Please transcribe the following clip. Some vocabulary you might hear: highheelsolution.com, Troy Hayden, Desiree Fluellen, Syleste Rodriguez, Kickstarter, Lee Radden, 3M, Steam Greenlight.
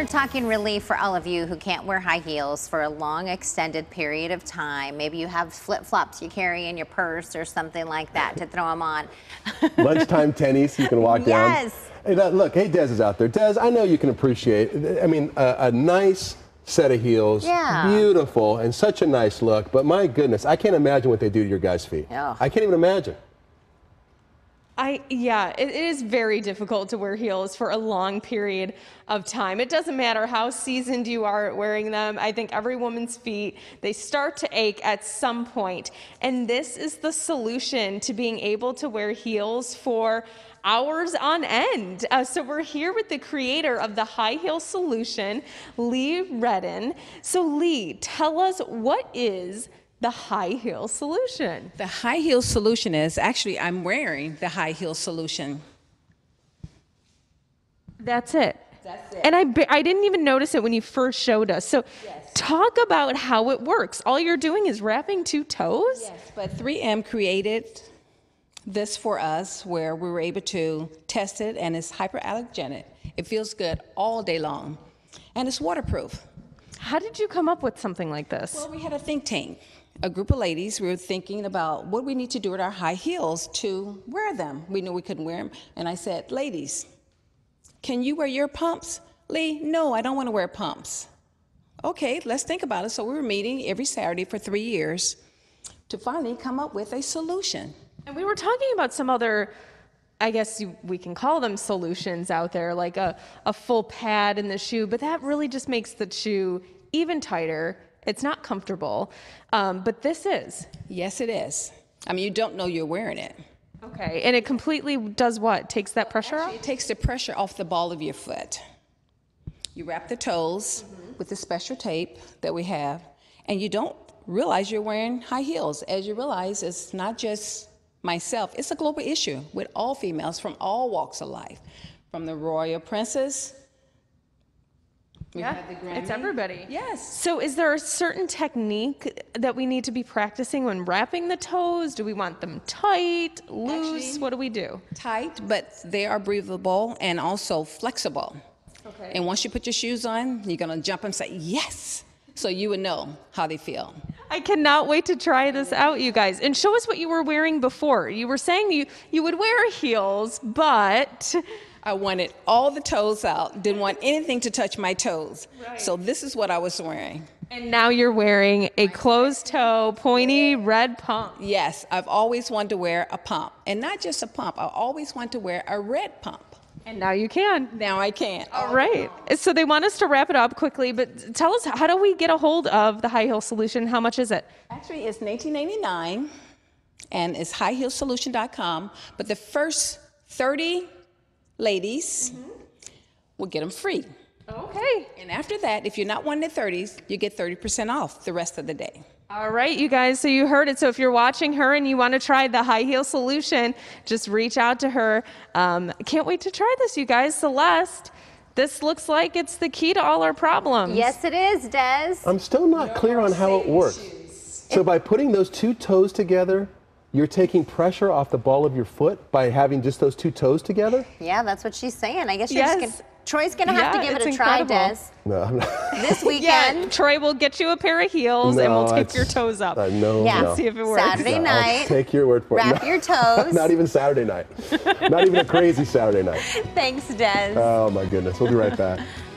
are talking relief for all of you who can't wear high heels for a long extended period of time. Maybe you have flip-flops you carry in your purse or something like that to throw them on. Lunchtime tennies you can walk down. Yes. Hey, look, hey, Des is out there. Des, I know you can appreciate, I mean, a nice set of heels, beautiful, and such a nice look, but my goodness, I can't imagine what they do to your guys' feet. Oh. I can't even imagine. It is very difficult to wear heels for a long period of time. It doesn't matter how seasoned you are at wearing them. I think every woman's feet, they start to ache at some point. And this is the solution to being able to wear heels for hours on end. So we're here with the creator of the High Heel Solution, Lee Radden. So Lee, tell us, what is the High Heel Solution? The High Heel Solution is, actually, I'm wearing the High Heel Solution. That's it. That's it. And I didn't even notice it when you first showed us. So talk about how it works. All you're doing is wrapping two toes? Yes, but 3M created this for us where we were able to test it, and it's hyperallergenic. It feels good all day long, and it's waterproof. How did you come up with something like this? Well, we had a think tank. A group of ladies, we were thinking about what we need to do with our high heels to wear them. We knew we couldn't wear them. And I said, ladies, can you wear your pumps? Lee, no, I don't want to wear pumps. Okay, let's think about it. So we were meeting every Saturday for 3 years to finally come up with a solution. And we were talking about some other, I guess we can call them solutions out there, like a full pad in the shoe, but that really just makes the shoe even tighter. It's not comfortable, but this is. Yes, it is. I mean, you don't know you're wearing it. Okay, and it completely does what? Takes that pressure off? It takes the pressure off the ball of your foot. You wrap the toes with the special tape that we have, and you don't realize you're wearing high heels. As you realize, it's not just myself, it's a global issue with all females from all walks of life, from the royal princess. Yeah, it's everybody. Yes. So is there a certain technique that we need to be practicing when wrapping the toes? Do we want them tight, loose? Actually, what do we do? Tight, but they are breathable and also flexible. Okay. And once you put your shoes on, you're going to jump and say, yes. So you would know how they feel. I cannot wait to try this out, you guys. And show us what you were wearing before. You were saying you would wear heels, but I wanted all the toes out. Didn't want anything to touch my toes. Right. So this is what I was wearing. And now you're wearing a closed toe, pointy red pump. Yes, I've always wanted to wear a pump. And not just a pump. I always wanted to wear a red pump. And now you can. Now I can. All right. So they want us to wrap it up quickly, but tell us, how do we get a hold of the High Heel Solution? How much is it? Actually, it's $19.99, and it's highheelsolution.com. But the first 30 ladies will get them free. Okay. And after that, if you're not one in the 30s, you get 30% off the rest of the day. All right, you guys, so you heard it. So if you're watching her and you want to try the High Heel Solution, just reach out to her. Can't wait to try this, you guys. Syleste, this looks like it's the key to all our problems. Yes, it is, Des. I'm still not clear on how it works. So by putting those two toes together, you're taking pressure off the ball of your foot by having just those two toes together? Yeah, that's what she's saying. I guess you're just gonna, Troy's going to have to give it a try, Des. No, I'm not. This weekend. Troy will get you a pair of heels and we'll tape your toes up. No. See if it works. Saturday night. I'll take your word for it. Wrap your toes. Not even Saturday night. Not even a crazy Saturday night. Thanks, Des. Oh, my goodness. We'll be right back.